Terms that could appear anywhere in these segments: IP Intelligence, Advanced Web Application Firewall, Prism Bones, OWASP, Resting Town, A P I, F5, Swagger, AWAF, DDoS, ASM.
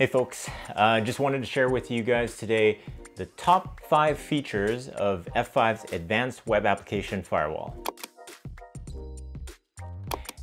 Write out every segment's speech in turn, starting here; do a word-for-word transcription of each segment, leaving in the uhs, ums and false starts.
Hey folks, uh, just wanted to share with you guys today the top five features of F five's Advanced Web Application Firewall.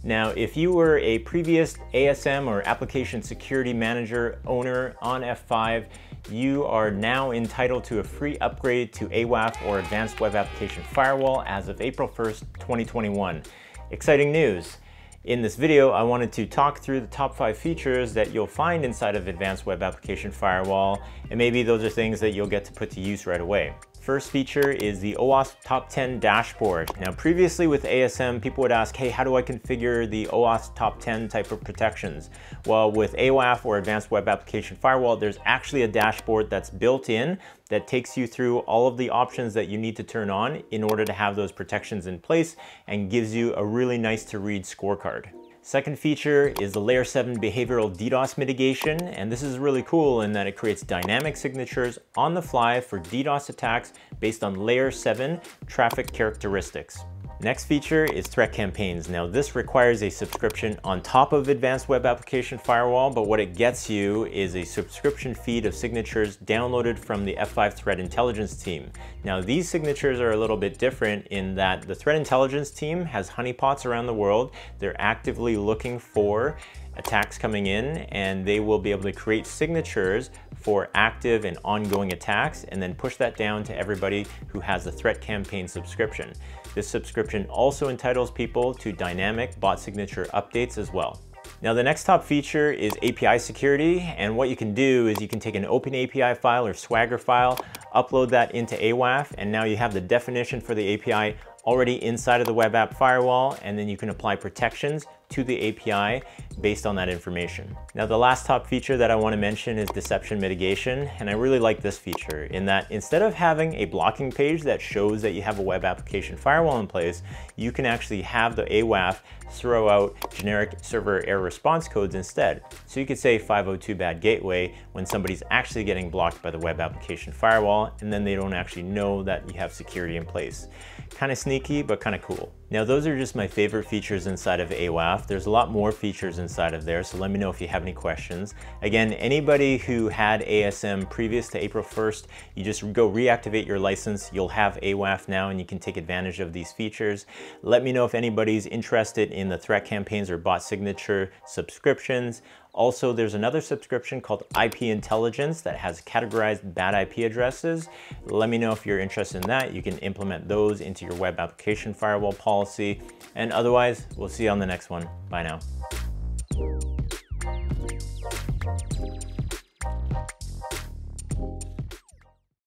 Now, if you were a previous A S M or Application Security Manager owner on F five, you are now entitled to a free upgrade to A WAF or Advanced Web Application Firewall as of April first, twenty twenty-one. Exciting news! In this video, I wanted to talk through the top five features that you'll find inside of Advanced Web Application Firewall, and maybe those are things that you'll get to put to use right away. First feature is the OWASP Top ten Dashboard. Now, previously with A S M, people would ask, hey, how do I configure the OWASP Top ten type of protections? Well, with A WAF or Advanced Web Application Firewall, there's actually a dashboard that's built in that takes you through all of the options that you need to turn on in order to have those protections in place and gives you a really nice to read scorecard. Second feature is the Layer seven Behavioral DDoS Mitigation, and this is really cool in that it creates dynamic signatures on the fly for DDoS attacks based on Layer seven traffic characteristics. Next feature is Threat Campaigns. Now, this requires a subscription on top of Advanced Web Application Firewall, but what it gets you is a subscription feed of signatures downloaded from the F five Threat Intelligence team. Now, these signatures are a little bit different in that the Threat Intelligence team has honeypots around the world. They're actively looking for attacks coming in, and they will be able to create signatures for active and ongoing attacks and then push that down to everybody who has the Threat Campaign subscription. This subscription also entitles people to dynamic bot signature updates as well. Now, the next top feature is A P I security, and what you can do is you can take an open A P I file or Swagger file, upload that into A WAF, and now you have the definition for the A P I already inside of the web app firewall, and then you can apply protections to the A P I based on that information. Now, the last top feature that I want to mention is deception mitigation, and I really like this feature in that instead of having a blocking page that shows that you have a web application firewall in place, you can actually have the A WAF throw out generic server error response codes instead. So you could say five oh two bad gateway when somebody's actually getting blocked by the web application firewall, and then they don't actually know that you have security in place. Kind of sneaky, but kind of cool. Now, those are just my favorite features inside of A WAF. There's a lot more features inside of there, so let me know if you have any questions. Again, anybody who had A S M previous to April first, you just go reactivate your license. You'll have A WAF now, and you can take advantage of these features. Let me know if anybody's interested in the Threat Campaigns or bot signature subscriptions. Also, there's another subscription called I P Intelligence that has categorized bad I P addresses. Let me know if you're interested in that. You can implement those into your web application firewall policy. And otherwise, we'll see you on the next one. Bye now.